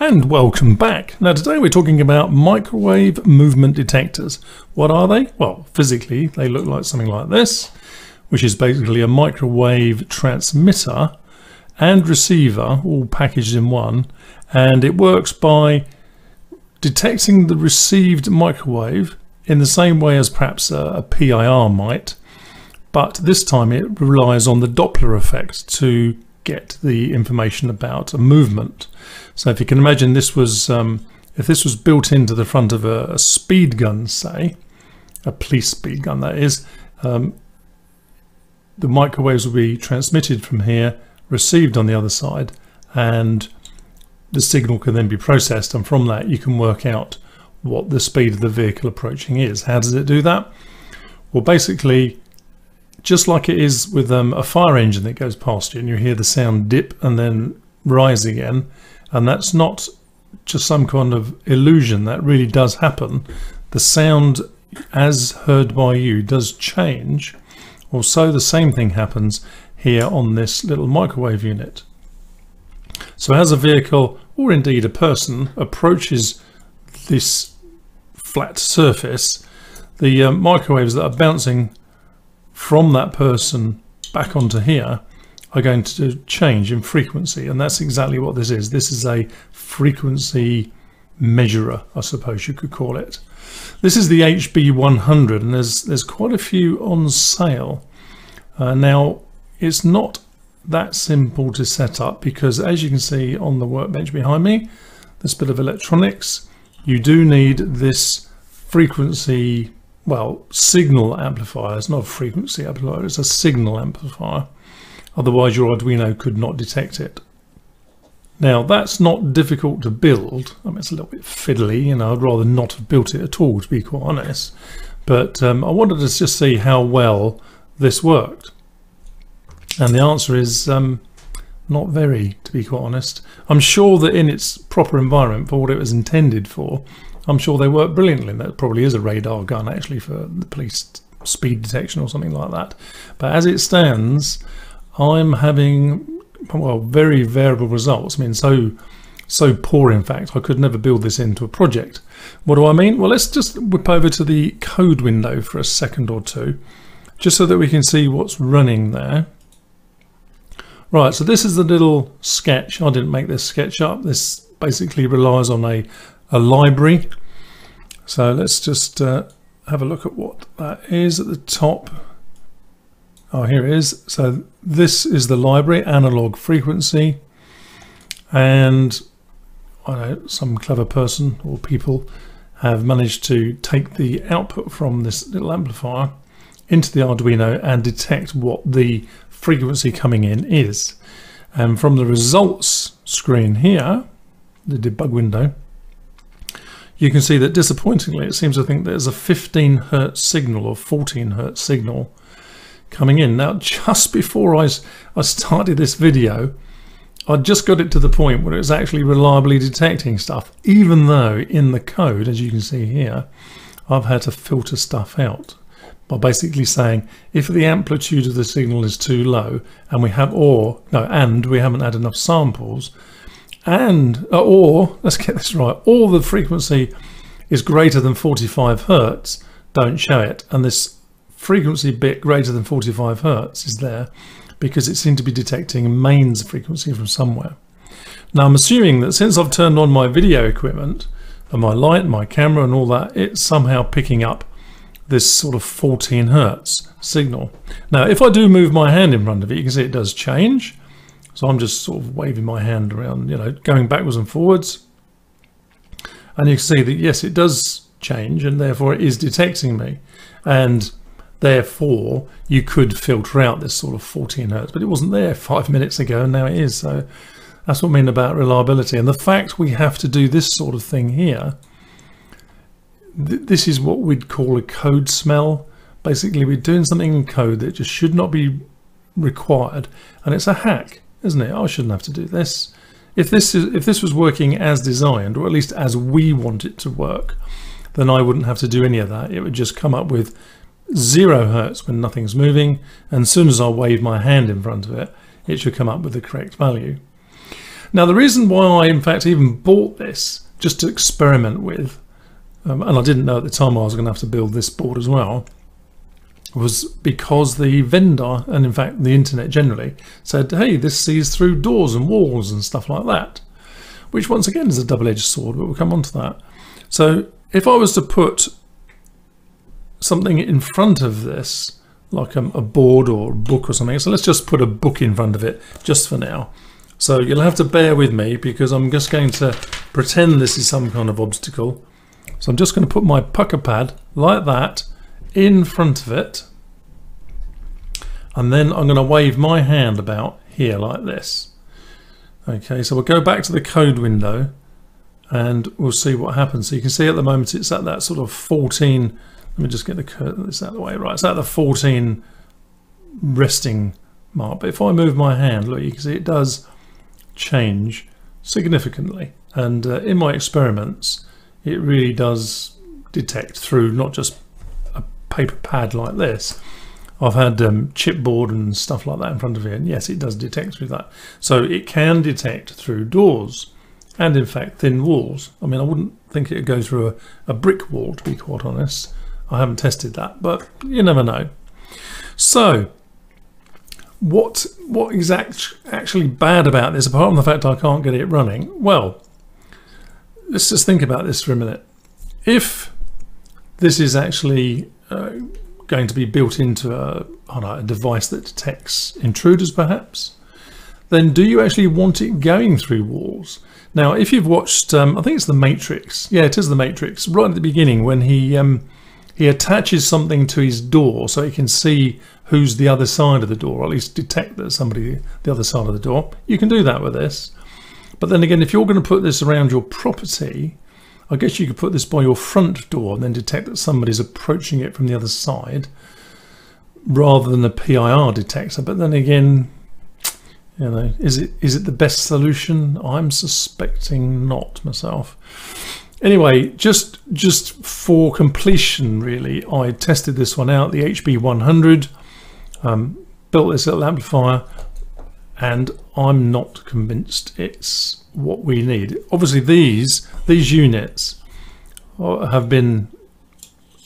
And welcome back. Now today we're talking about microwave movement detectors. What are they? Well, physically they look like something like this, which is basically a microwave transmitter and receiver all packaged in one, and it works by detecting the received microwave in the same way as perhaps a PIR might, but this time it relies on the Doppler effect to get the information about a movement. So if you can imagine, this was if this was built into the front of a speed gun, say a police speed gun, that is, the microwaves will be transmitted from here, received on the other side, and the signal can then be processed, and from that you can work out what the speed of the vehicle approaching is. How does it do that? Well, basically, just like it is with a fire engine that goes past you and you hear the sound dip and then rise again, and that's not just some kind of illusion, that really does happen. The sound as heard by you does change. Also, the same thing happens here on this little microwave unit. So as a vehicle, or indeed a person, approaches this flat surface, the microwaves that are bouncing from that person back onto here are going to change in frequency, and that's exactly what this is. This is a frequency measurer, I suppose you could call it. This is the HB100, and there's quite a few on sale. Now it's not that simple to set up, because as you can see on the workbench behind me, this bit of electronics, you do need this frequency, well, signal amplifier. It's not a frequency amplifier, it's a signal amplifier. Otherwise your Arduino could not detect it. Now that's not difficult to build. I mean, it's a little bit fiddly, you know, I'd rather not have built it at all, to be quite honest. But I wanted to just see how well this worked. And the answer is not very, to be quite honest. I'm sure that in its proper environment, for what it was intended for, I'm sure they work brilliantly. That probably is a radar gun actually for the police speed detection or something like that. But as it stands, I'm having, well, very variable results. I mean, so poor, in fact, I could never build this into a project. What do I mean? Well, let's just whip over to the code window for a second or two, just so that we can see what's running there. Right, so this is the little sketch. I didn't make this sketch up. This basically relies on a library. So let's just have a look at what that is at the top. Oh, here it is. So this is the library, analog frequency, and I know some clever person or people have managed to take the output from this little amplifier into the Arduino and detect what the frequency coming in is. And from the results screen here, the debug window, you can see that disappointingly it seems to think there's a 15 hertz signal or 14 hertz signal coming in. Now just before I started this video, I just got it to the point where it's actually reliably detecting stuff, even though in the code, as you can see here, I've had to filter stuff out by basically saying if the amplitude of the signal is too low and we haven't had enough samples, or let's get this right, or the frequency is greater than 45 hertz, don't show it. And this frequency bit greater than 45 hertz is there because it seemed to be detecting mains frequency from somewhere. Now I'm assuming that since I've turned on my video equipment and my light, my camera and all that, it's somehow picking up this sort of 14 hertz signal. Now if I do move my hand in front of it, you can see it does change. So I'm just sort of waving my hand around, you know, going backwards and forwards. And you can see that, yes, it does change, and therefore it is detecting me. And therefore you could filter out this sort of 14 hertz, but it wasn't there 5 minutes ago and now it is. So that's what I mean about reliability. And the fact we have to do this sort of thing here, this is what we'd call a code smell. Basically, we're doing something in code that just should not be required. And it's a hack, isn't it? I shouldn't have to do this. If this was working as designed, or at least as we want it to work, then I wouldn't have to do any of that. It would just come up with 0 hertz when nothing's moving, and as soon as I wave my hand in front of it, it should come up with the correct value. Now, the reason why I, in fact, even bought this, just to experiment with, and I didn't know at the time I was going to have to build this board as well, was because the vendor, and in fact the internet generally, said, hey, this sees through doors and walls and stuff like that, which once again is a double-edged sword, but we'll come on to that. So if I was to put something in front of this, like a board or a book or something, so let's just put a book in front of it just for now. So you'll have to bear with me because I'm just going to pretend this is some kind of obstacle. So I'm just going to put my pucker pad like that in front of it, and then I'm going to wave my hand about here like this. Okay, so we'll go back to the code window and we'll see what happens. So you can see at the moment it's at that sort of 14. Let me just get the curtain this out of the way. Right, it's at the 14 resting mark. But if I move my hand, look, you can see it does change significantly. And in my experiments, it really does detect through not just a paper pad like this. I've had chipboard and stuff like that in front of it, and yes, it does detect through that. So it can detect through doors and, in fact, thin walls. I mean, I wouldn't think it would go through a brick wall, to be quite honest. I haven't tested that, but you never know. So what is actually bad about this, apart from the fact I can't get it running? Well, let's just think about this for a minute. If this is actually going to be built into a device that detects intruders perhaps, then do you actually want it going through walls? Now, if you've watched, I think it's The Matrix. Yeah, it is The Matrix. Right at the beginning when he attaches something to his door so he can see who's the other side of the door, or at least detect that somebody the other side of the door. You can do that with this. But then again, if you're going to put this around your property, I guess you could put this by your front door and then detect that somebody's approaching it from the other side rather than a PIR detector. But then again, you know, is it the best solution? I'm suspecting not myself. Anyway, just for completion, really, I tested this one out, the HB100, built this little amplifier, and I'm not convinced it's what we need. Obviously these units have been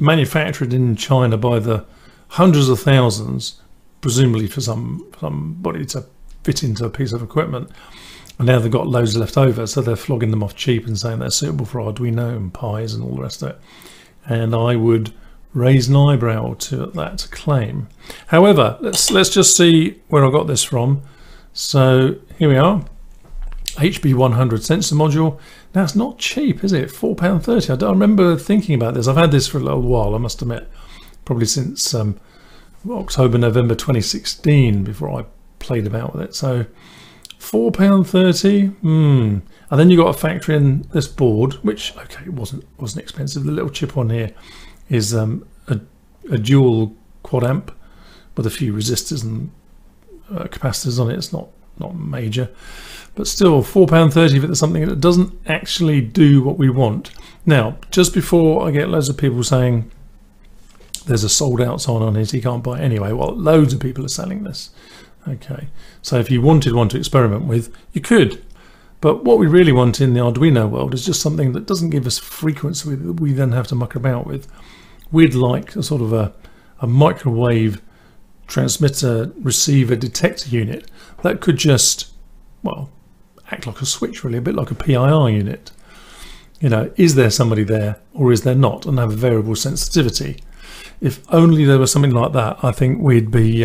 manufactured in China by the hundreds of thousands, presumably for somebody to fit into a piece of equipment, and now they've got loads left over, so they're flogging them off cheap and saying they're suitable for Arduino and Pis and all the rest of it, and I would raise an eyebrow to that claim. However, let's just see where I got this from. So here we are, HB100 sensor module. Now, it's not cheap, is it? £4.30. I don't remember thinking about this. I've had this for a little while, I must admit, probably since October, November 2016, before I played about with it. So £4.30. And then you got a factor in this board, which, okay, it wasn't expensive. The little chip on here is a dual quad amp with a few resistors and capacitors on it. It's not major, but still £4.30 if it's something that doesn't actually do what we want. Now, just before I get loads of people saying there's a sold out sign on it, you can't buy it anyway. Well, loads of people are selling this. Okay, so if you wanted one to experiment with, you could. But what we really want in the Arduino world is just something that doesn't give us frequency that we then have to muck about with. We'd like a sort of a microwave transmitter, receiver, detector unit that could just, well, act like a switch, really, a bit like a PIR unit. You know, is there somebody there or is there not? And have a variable sensitivity. If only there was something like that, I think we'd be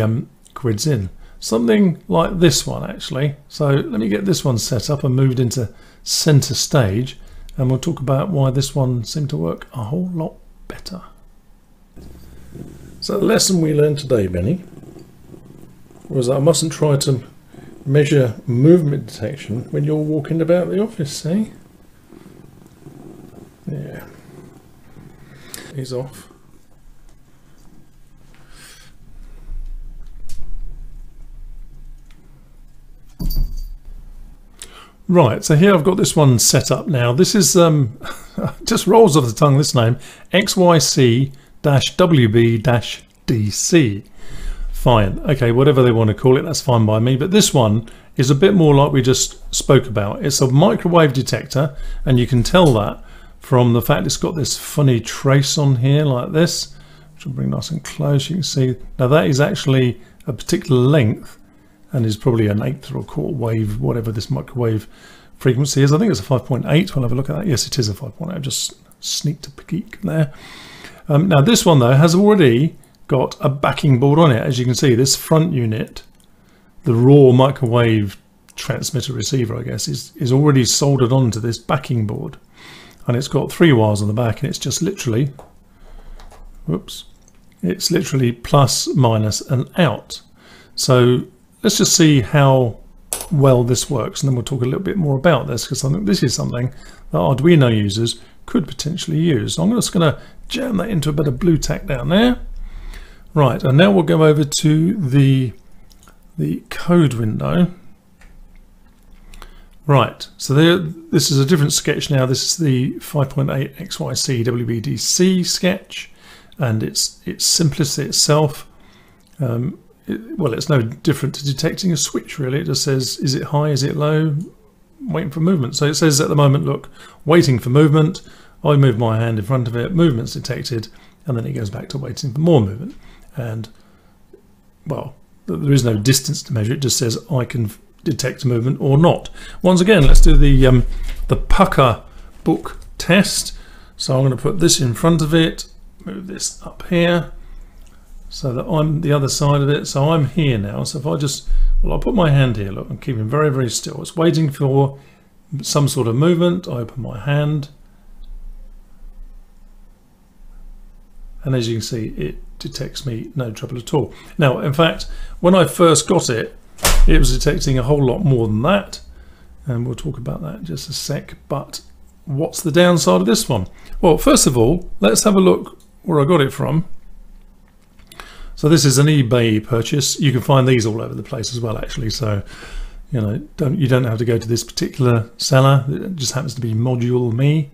quids in. Something like this one, actually. So let me get this one set up and moved into center stage, and we'll talk about why this one seemed to work a whole lot better. So the lesson we learned today, Benny, was that I mustn't try to measure movement detection when you're walking about the office, eh? Yeah. He's off. Right, so here I've got this one set up now. This is, just rolls off the tongue, this name, XYC-WB-DC. Fine, okay, whatever they want to call it, that's fine by me. But this one is a bit more like we just spoke about. It's a microwave detector, and you can tell that from the fact it's got this funny trace on here like this, which will bring nice and close. You can see now that is actually a particular length and is probably an eighth or a quarter wave, whatever this microwave frequency is. I think it's a 5.8. We'll have a look at that. Yes, it is a 5.8. I've just sneaked a peek there. Now this one though has already got a backing board on it. As you can see, this front unit, the raw microwave transmitter receiver, I guess, is already soldered onto this backing board, and it's got three wires on the back, and it's just literally, whoops, it's literally plus, minus, and out. So let's just see how well this works, and then we'll talk a little bit more about this, because I think this is something that Arduino users could potentially use. So I'm just going to jam that into a bit of blue tack down there. Right, and now we'll go over to the code window. Right, so this is a different sketch now. This is the 5.8 XYC-WB-DC sketch, and its simplicity itself, well, it's no different to detecting a switch, really. It just says, is it high, is it low, waiting for movement. So it says at the moment, look, waiting for movement. I move my hand in front of it, movement's detected, and then it goes back to waiting for more movement. And, well, there is no distance to measure. It just says I can detect movement or not. Once again, let's do the pucker book test. So I'm going to put this in front of it, move this up here, so that I'm the other side of it. So I'm here now. So if I just, well, I'll put my hand here. Look, I'm keeping very, very still. It's waiting for some sort of movement. I open my hand, and as you can see, it detects me no trouble at all. Now, in fact, when I first got it, it was detecting a whole lot more than that, and we'll talk about that in just a sec. But what's the downside of this one? Well, first of all, let's have a look where I got it from. So this is an eBay purchase. You can find these all over the place as well, actually. So, you know, you don't have to go to this particular seller. It just happens to be Module Me.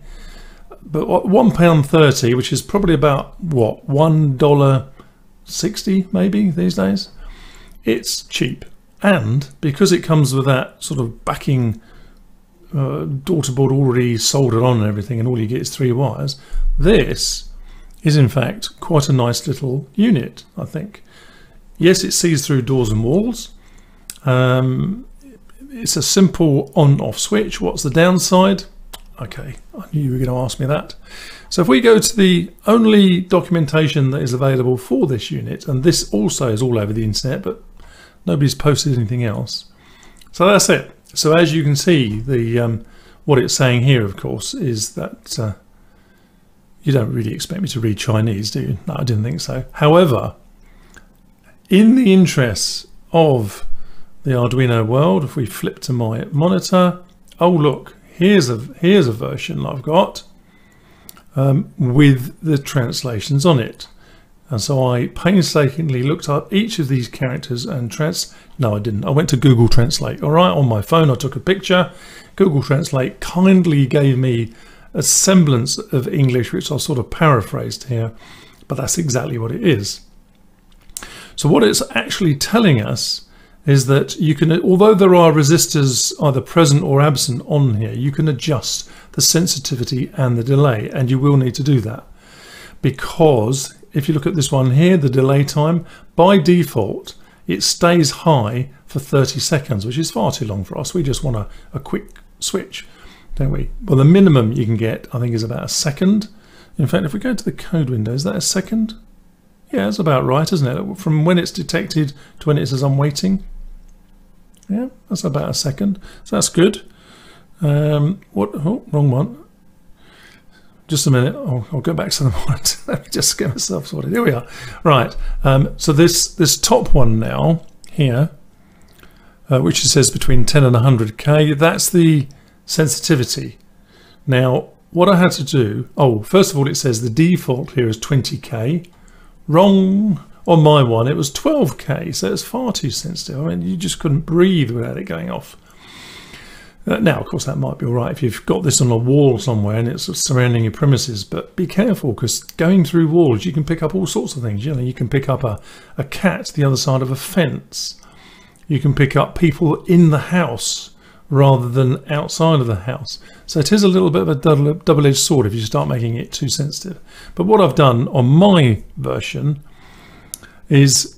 But £1.30, which is probably about, what, $1.60 maybe these days. It's cheap, and because it comes with that sort of backing daughter board already soldered on and everything, and all you get is three wires, this is in fact quite a nice little unit, I think. Yes, it sees through doors and walls. It's a simple on-off switch. What's the downside? Okay, I knew you were going to ask me that. So if we go to the only documentation that is available for this unit, and this also is all over the internet, but nobody's posted anything else. So that's it. So as you can see, the what it's saying here, of course, is that you don't really expect me to read Chinese, do you? No, I didn't think so. However, in the interests of the Arduino world, if we flip to my monitor, oh look, here's a version I've got with the translations on it. And so I painstakingly looked up each of these characters and no, I didn't. I went to Google Translate. All right, on my phone, I took a picture. Google Translate kindly gave me a semblance of English, which I've sort of paraphrased here, but that's exactly what it is. So what it's actually telling us is that you can, although there are resistors either present or absent on here, you can adjust the sensitivity and the delay, and you will need to do that, because if you look at this one here, the delay time, by default it stays high for 30 seconds, which is far too long for us. We just want a quick switch, don't we? Well, the minimum you can get, I think, is about a second. In fact, if we go to the code window, is that a second? Yeah, that's about right, isn't it? From when it's detected to when it says I'm waiting. Yeah, that's about a second. So that's good. What? Oh, wrong one. Just a minute. I'll go back to the monitor. Let me just get myself sorted. Here we are. Right. So this top one now here, which it says between 10 and 100K, that's the sensitivity. Now, what I had to do. Oh, first of all, it says the default here is 20K. Wrong. On my one it was 12K, so it's far too sensitive. I mean, you just couldn't breathe without it going off. Now, of course, that might be all right if you've got this on a wall somewhere and it's surrounding your premises, but be careful, because going through walls you can pick up all sorts of things. You know, you can pick up a cat the other side of a fence. you can pick up people in the house rather than outside of the house. So it is a little bit of a double-edged sword if you start making it too sensitive. But what I've done on my version is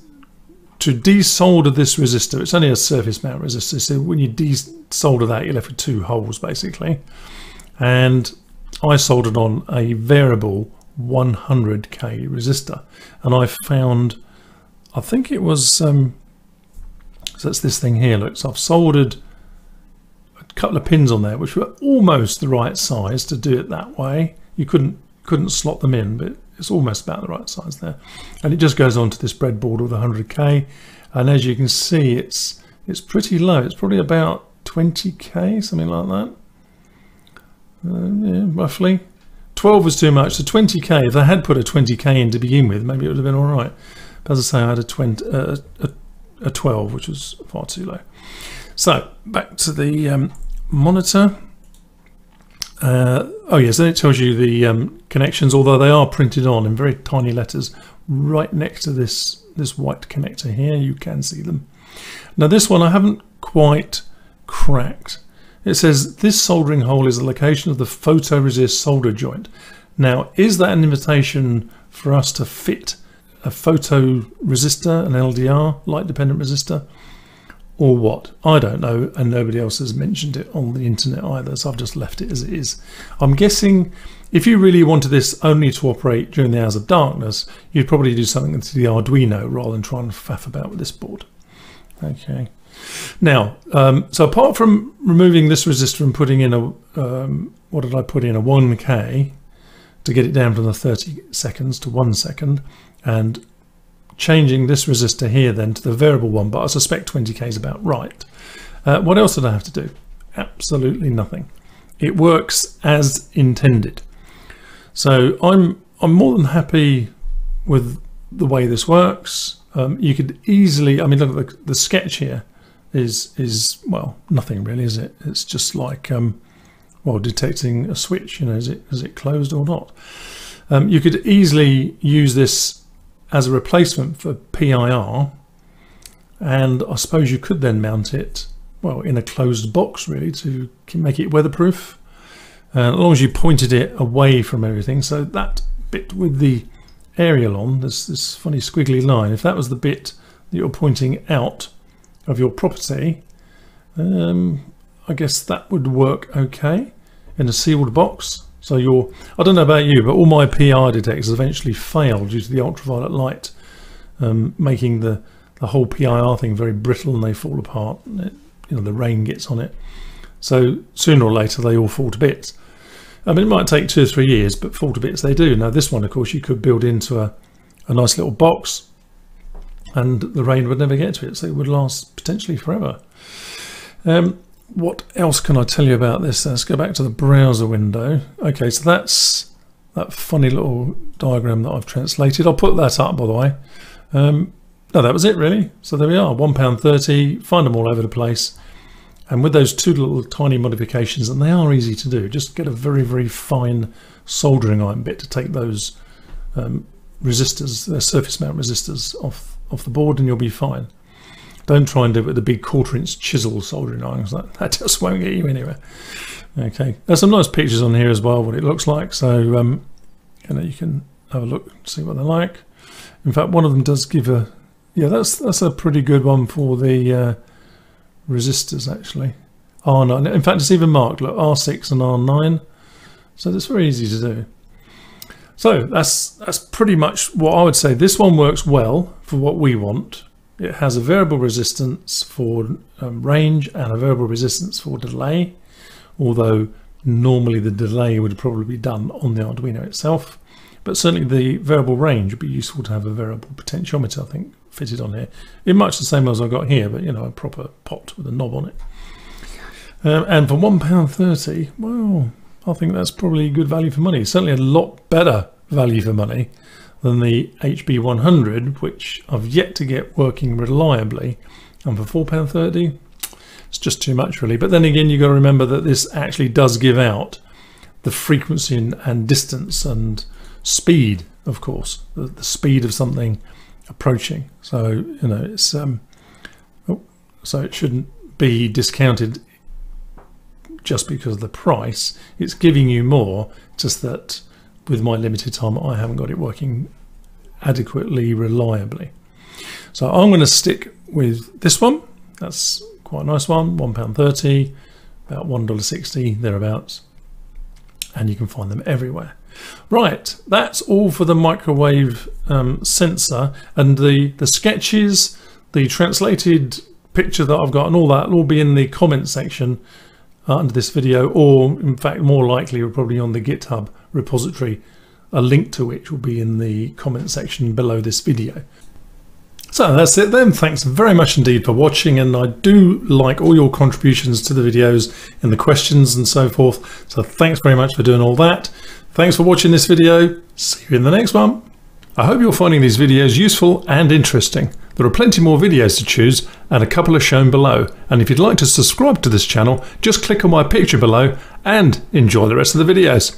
to desolder this resistor. It's only a surface mount resistor, so when you desolder that, you're left with two holes basically. And I soldered on a variable 100k resistor, and I found, I think it was, so it's this thing here, look. So I've soldered a couple of pins on there which were almost the right size to do it that way. You couldn't slot them in, but it's almost about the right size there. And it just goes onto this breadboard with 100k, and as you can see, it's pretty low. It's probably about 20k, something like that. Yeah, roughly 12 was too much, so 20k, if I had put a 20k in to begin with, maybe it would have been all right. But as I say, I had a 12, which was far too low. So back to the monitor. Oh yes, then it tells you the connections, although they are printed on in very tiny letters right next to this white connector here. You can see them. Now this one I haven't quite cracked. It says this soldering hole is the location of the photoresist solder joint. Now, is that an invitation for us to fit a photoresistor, an LDR, light dependent resistor, or what? I don't know, and nobody else has mentioned it on the internet either, so I've just left it as it is. I'm guessing if you really wanted this only to operate during the hours of darkness, you'd probably do something to the Arduino rather than try and faff about with this board. Okay. Now, so apart from removing this resistor and putting in a, what did I put in, a 1K to get it down from the 30 seconds to 1 second, and changing this resistor here then to the variable one, but I suspect 20K is about right. What else did I have to do? Absolutely nothing. It works as intended. So I'm more than happy with the way this works. You could easily, I mean, look at the sketch here. Is well, nothing really, is it? It's just like well, detecting a switch, you know, is it closed or not? You could easily use this as a replacement for PIR, and I suppose you could then mount it, well, in a closed box really, to make it weatherproof, as long as you pointed it away from everything. So that bit with the aerial on, this funny squiggly line, if that was the bit that you're pointing out of your property, I guess that would work okay in a sealed box. So your, I don't know about you, but all my PIR detectors eventually failed due to the ultraviolet light making the whole PIR thing very brittle, and they fall apart. It, you know, the rain gets on it, so sooner or later they all fall to bits. I mean, it might take 2 or 3 years, but fall to bits they do. Now this one, of course, you could build into a nice little box, and the rain would never get to it, so it would last potentially forever. What else can I tell you about this? Let's go back to the browser window. Okay, so that's that funny little diagram that I've translated. I'll put that up, by the way. No, that was it really. So there we are, £1.30, find them all over the place. And with those two little tiny modifications, and they are easy to do, just get a very, very fine soldering iron bit to take those resistors, surface mount resistors off the board, and you'll be fine. Don't try and do it with the big 1/4-inch chisel soldering irons. That just won't get you anywhere. Okay, there's some nice pictures on here as well, what it looks like. So you know, you can have a look and see what they're like. In fact, one of them does give a, yeah, that's a pretty good one for the resistors actually. R9, in fact, it's even marked, look, R6 and R9. So that's very easy to do. So that's pretty much what I would say. This one works well for what we want. It has a variable resistance for range and a variable resistance for delay, although normally the delay would probably be done on the Arduino itself. But certainly the variable range would be useful to have a variable potentiometer, I think, fitted on here, in much the same way as I got here, but, you know, a proper pot with a knob on it. And for £1.30, well, I think that's probably good value for money. Certainly a lot better value for money than the HB100, which I've yet to get working reliably. And for £4.30, it's just too much really. But then again, you've got to remember that this actually does give out the frequency and distance and speed, of course, the speed of something approaching. So, you know, it's, oh, So it shouldn't be discounted just because of the price. It's giving you more, just that with my limited time, I haven't got it working adequately, reliably. So I'm going to stick with this one. That's quite a nice one, £1.30, about $1.60 thereabouts, and you can find them everywhere. Right, that's all for the microwave sensor, and the sketches, the translated picture that I've got and all that will be in the comment section under this video, or in fact more likely probably on the GitHub repository, a link to which will be in the comment section below this video. So that's it then. Thanks very much indeed for watching, and I do like all your contributions to the videos and the questions and so forth, so thanks very much for doing all that. Thanks for watching this video. See you in the next one. I hope you're finding these videos useful and interesting. There are plenty more videos to choose, and a couple are shown below. And if you'd like to subscribe to this channel, just click on my picture below and enjoy the rest of the videos.